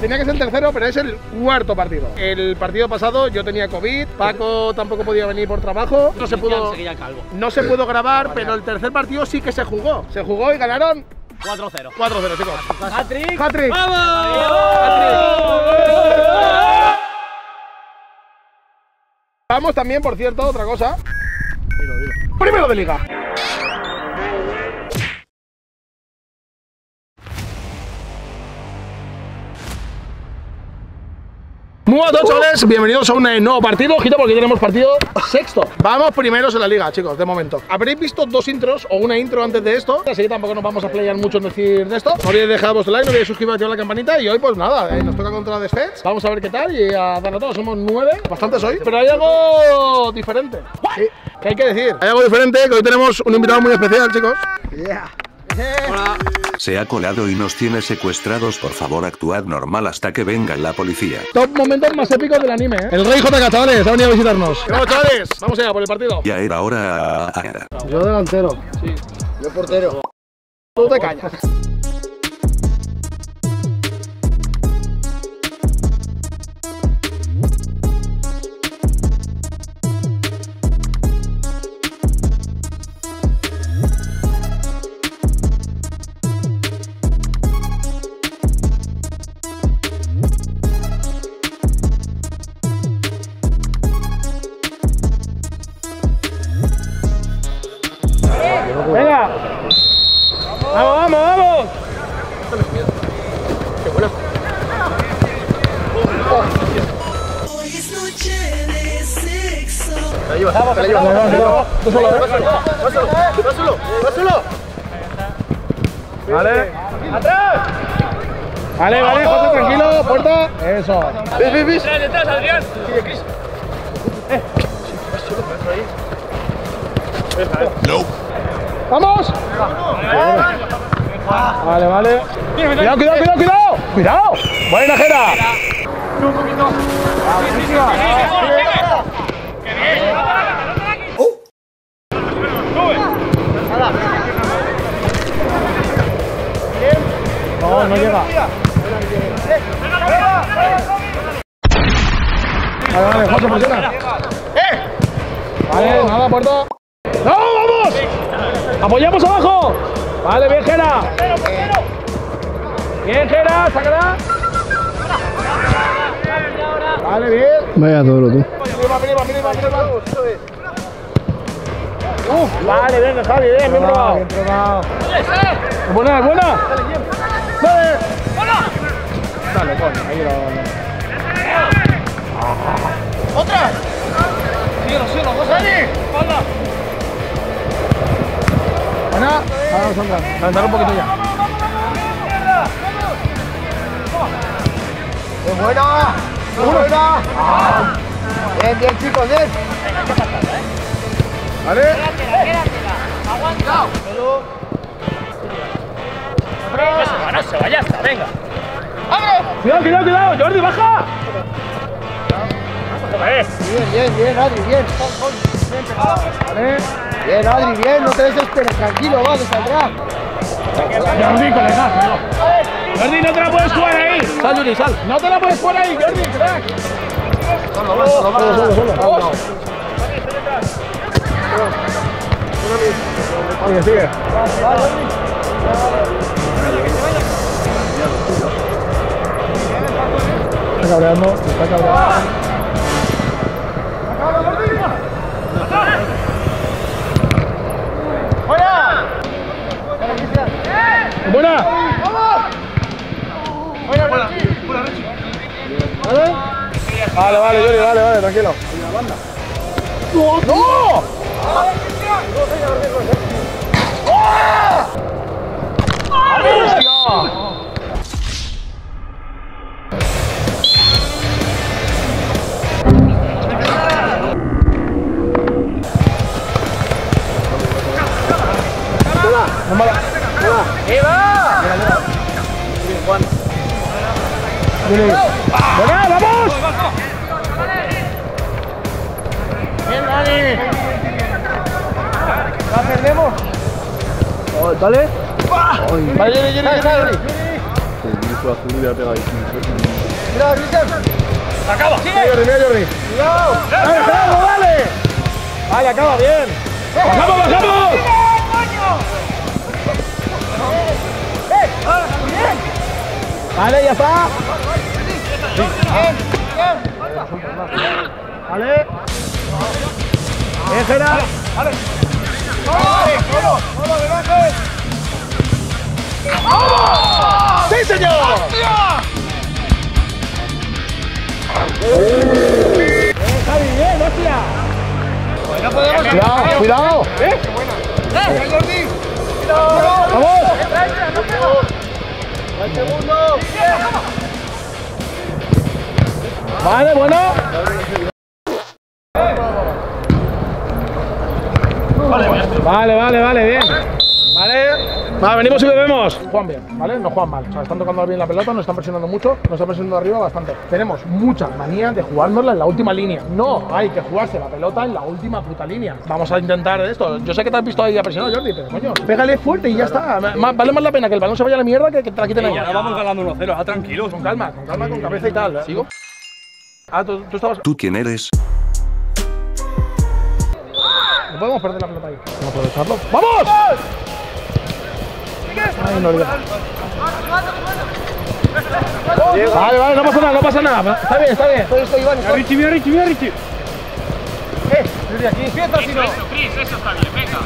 Tenía que ser el tercero, pero es el cuarto partido. El partido pasado yo tenía COVID, Paco tampoco podía venir por trabajo, no se pudo grabar, pero el tercer partido sí que se jugó y ganaron 4-0. 4-0, chicos. ¡Hat-trick! ¡Hat-trick! ¡Vamos! ¡Hat-trick! Vamos también, por cierto, otra cosa. Dilo. Primero de liga. Muy buenas, chavales, bienvenidos a un nuevo partido, ojito, porque tenemos partido sexto. Vamos primeros en la liga, chicos, de momento. Habréis visto dos intros o una intro antes de esto, así que tampoco nos vamos a playar mucho en decir de esto. No olvidéis dejar vuestro like, no olvidéis suscribiros, activar la campanita. Y hoy pues nada, nos toca contra Defects. Vamos a ver qué tal y a darlo todo, somos 9, bastantes hoy. Pero hay algo diferente, ¿qué hay que decir? Hay algo diferente, que hoy tenemos un invitado muy especial, chicos. Yeah. Hola. Se ha colado y nos tiene secuestrados. Por favor, actuad normal hasta que venga la policía. Top momentos más épicos del anime, ¿eh? El rey J.K., chavales, ha venido a visitarnos. ¡Vamos, chavales! Vamos allá por el partido. Ya era hora. Yo delantero. Sí. Yo portero. Tú te callas. ¡Vamos! ¡Qué bueno! Hoy es noche de sexo. La llevas, la llevas. ¡Vas solo! ¡Vale! ¡Atrás! Vale, José, tranquilo, puerta. Eso. ¿Ves? ¡Detrás, Adrián! ¡Sigue, Cris! ¡Vas solo! ¡No! ¡Vamos! Vale. ¡Cuidado! ¡Cuidado! ¡Buena, Jera! ¡Un poquito! ¡Qué bien! No llega. Vale, José, funciona. Vale, nada, puerta. ¡No, vamos! ¡Apoyamos abajo! Vale, bien, Jera. Bien, Jera, sácala. Vale, bien. Vaya duro, tú. Vale, venga, Javi, bien probado. Buena. Vale. Dale, coño, ahí lo... ¡Otra! ¡Sigue, los dos, Dani! ¡Espalda! Buena, vamos a andar. Levantar un poquito ya. ¡Vamos! ¡Buena! Bien, chicos, bien. Vale. Aguanta. No se va, ya está, venga. ¡Abre! Cuidado, Jordi, baja. Bien, Adri, bien. Vale. Bien, Adri, bien, no te desesperes, tranquilo, vale, saldrá. Jordi, colega, Jordi, no te la puedes jugar ahí. Sal, Jordi, sal. No te la puedes jugar ahí, Jordi, crack. Solo. Sigue. Está cabreando. ¡Buena! Vale, Yuri, vale, tranquilo. ¡No! ¡No! ¡Buena! ¡Vamos! ¡Bien, Dani! ¡La perdemos! ¡Dale! ¡Vale, Yuri! Cuidado, Luis. Acaba. Sí, Jordi, mira, Jordi. Cuidado. ¡Vamos, dale! Vale, acaba bien. ¡Bajamos, bajamos! Vale, ya está. Vale. Déjela. Vale. ¡Vamos, levantes! ¡Vamos! ¡Sí, señor! ¡Está bien, hostia! No podemos... ¡Cuidado, cuidado! ¡Eh! ¡Qué buena! ¡Eh, Jordi! ¡Cuidado! ¡Vamos! ¡El segundo! ¡Vale, bueno! Vale, vale, vale, bien. Vale. Vale, venimos y bebemos. Juegan bien, ¿vale? No juegan mal. O sea, están tocando bien la pelota, nos están presionando mucho, nos están presionando arriba bastante. Tenemos mucha manía de jugárnosla en la última línea. No hay que jugarse la pelota en la última puta línea. Vamos a intentar esto. Yo sé que te has visto ahí a presionar, Jordi, pero coño, pégale fuerte y ya está. Vale más la pena que el balón se vaya a la mierda que te la quiten ahí. Ya vamos ganando 1-0, ah, tranquilos. Con calma, con calma, con cabeza y tal. ¿Sigo? Ah, tú estabas... ¿Tú quién eres? No podemos perder la pelota ahí. Vamos a aprovecharlo. ¡Vamos! Ay, no, vale, vale, no pasa nada, no pasa nada. Está bien, está bien. Estoy, Iván. Estoy. Richie, mira, Richie, mira, Richie. Desde aquí. Sienta, si no. Eso, Chris, eso está bien, venga.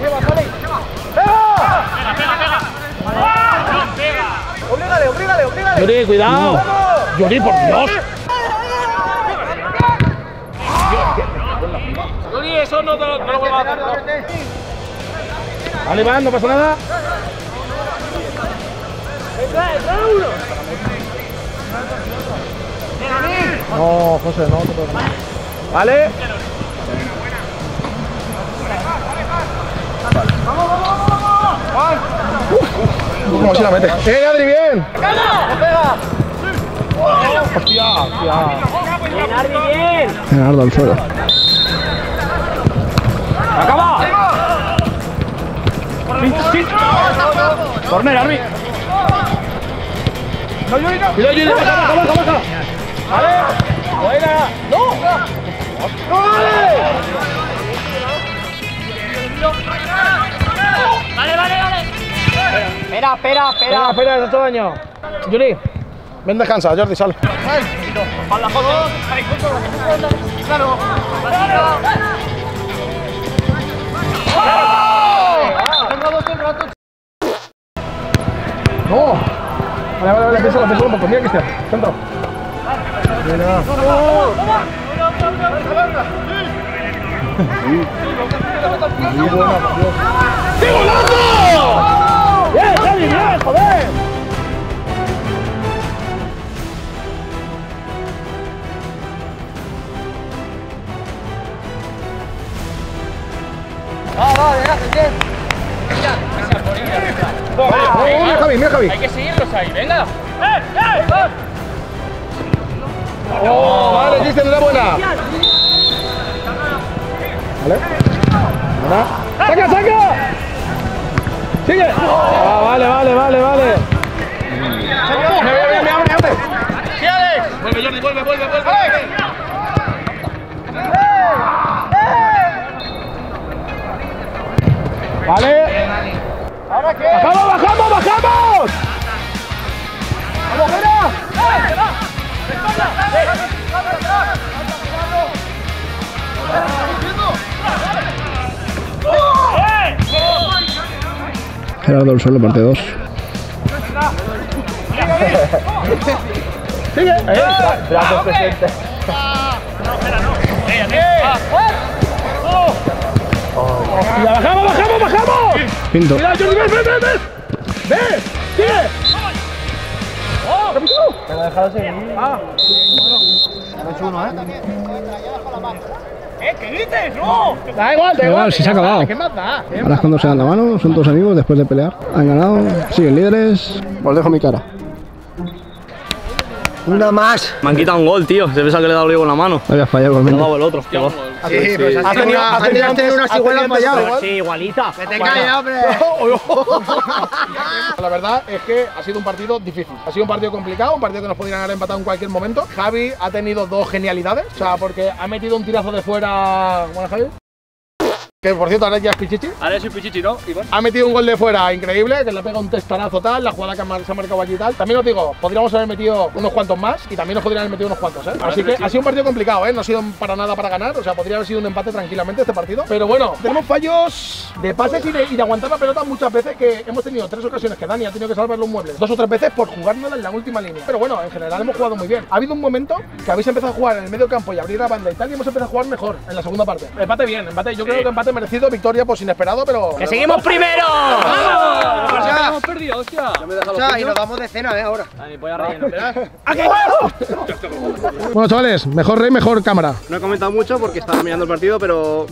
Lleva, sale. ¡Pega! ¡Pega, pega, pega! ¡Ah! ¡No, pega! ¡Oblígale, oblígale, oblígale! Yuri, cuidado. Yuri, por Dios. Eso no te lo vuelvo a hacer. Vale, Iván, no pasa nada. ¡Entra uno! No, José, no te puedo. Vale. ¡Vamos, vamos, vamos! ¿Cómo se la mete? ¡Eh, Adri, bien! ¡Cala! ¡Pega! ¡Hostia! ¡Bien, Adri, bien! Leonardo al suelo. ¡Acaba! ¡Corner, Arby! ¡No, Yuri, no! ¡Cuidado, Yuri! ¡Acaba, acaba, acaba! ¡Vale! ¡Buena! ¡No! ¡No, vale! ¡Vale, vale, vale! ¡Espera, espera, espera! ¡Espera, no te daño! ¡Yuri! Ven, descansa, Jordi, sal. ¡Para la foto! ¡Claro! ¡No! Vale, vale, vale, piénsalo, piénsalo un poco. Mira, Cristian, centro. Mira. ¡Muy buena, por Dios! ¡Qué golazo! ¡Bien, Javi, bien, joder! ¡Va, gracias, bien! Mira, Javi, mira, Javi. Hay que seguirlos ahí, venga. ¡Oh, vale, Cristian, una buena! Vale. ¡Saca, saca! ¡Sigue! Ah, vale, vale, vale, vale. ¡Me abre, me abre! ¡Sí, Alex! Vuelve, Jordi, vuelve, vuelve, vuelve. Vale. ¿Ahora qué? ¡Bajamos, bajamos, bajamos! ¡Vamos, fuera! Gerardo del Suelo, parte 2. ¡Sigue! ¡Brazos presentes! ¡No, espera, no! ¡Hostia, bajamos, bajamos, bajamos! Pinto. ¡Mira, Jordi, ves, ves, ves! ¡Ves! ¡Sigue! ¡Oh! ¡Capitú! Te lo he dejado seguir. ¡Ah! Bueno. He hecho uno, ¿eh? ¡Eh, qué grites! ¡No! Da igual, da igual. Si se ha acabado. ¿Qué más da? Ahora es cuando se dan la mano, son todos amigos después de pelear. Han ganado, siguen líderes. Os dejo mi cara. Una más. Me han quitado un gol, tío. Se piensa que le he dado yo con la mano. Había fallado conmigo. No, el otro. Sí, pues has tenido unas igualas falladas. Sí, igualita. Que te calles, hombre. La verdad es que ha sido un partido difícil. Ha sido un partido complicado, un partido que nos podrían haber empatado en cualquier momento. Javi ha tenido dos genialidades. O sea, porque ha metido un tirazo de fuera. Bueno, Javi. Que por cierto, ahora ya es Pichichi. Ahora es el Pichichi, ¿no? Iván. Ha metido un gol de fuera increíble, que le pega un testarazo tal, la jugada que se ha marcado allí tal. También os digo, podríamos haber metido unos cuantos más y también nos podrían haber metido unos cuantos, ¿eh? Así que ha sido un partido complicado, ¿eh? No ha sido para nada para ganar, o sea, podría haber sido un empate tranquilamente este partido. Pero bueno, tenemos fallos de pases y de aguantar la pelota muchas veces, que hemos tenido tres ocasiones que Dani ha tenido que salvar los muebles dos o tres veces por jugarnos en la última línea. Pero bueno, en general hemos jugado muy bien. Ha habido un momento que habéis empezado a jugar en el medio campo y abrir la banda y tal, y hemos empezado a jugar mejor en la segunda parte. Empate bien, empate, yo creo que empate merecido, victoria pues inesperado, pero... ¡Que seguimos primero! ¡Vamos! ¡Nos hemos perdido, hostia! Y nos vamos de cena, ahora. Dani, voy a rellenar, ¿verdad? ¡Aquí! Bueno, chavales, mejor rey, mejor cámara. No he comentado mucho porque estaba mirando el partido, pero...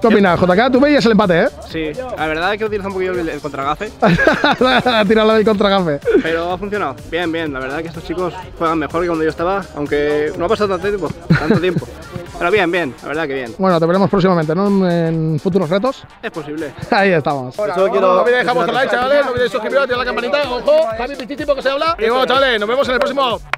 ¿Qué opinas, JK? Tú veías el empate, ¿eh? Sí, la verdad es que utilizas un poquillo el contragafe. Ha tirado del contragafe. Pero ha funcionado. Bien, bien. La verdad es que estos chicos juegan mejor que cuando yo estaba, aunque no ha pasado tanto tiempo. Pero bien, bien, la verdad que bien. Bueno, te veremos próximamente, ¿no? En futuros retos. Es posible. Ahí estamos. Ahora, no olvidéis dejar vuestro like, chavales. No olvidéis suscribiros, activar la campanita. Ojo, Javi Pichichi, porque se habla. Y bueno, chavales, nos vemos en el próximo.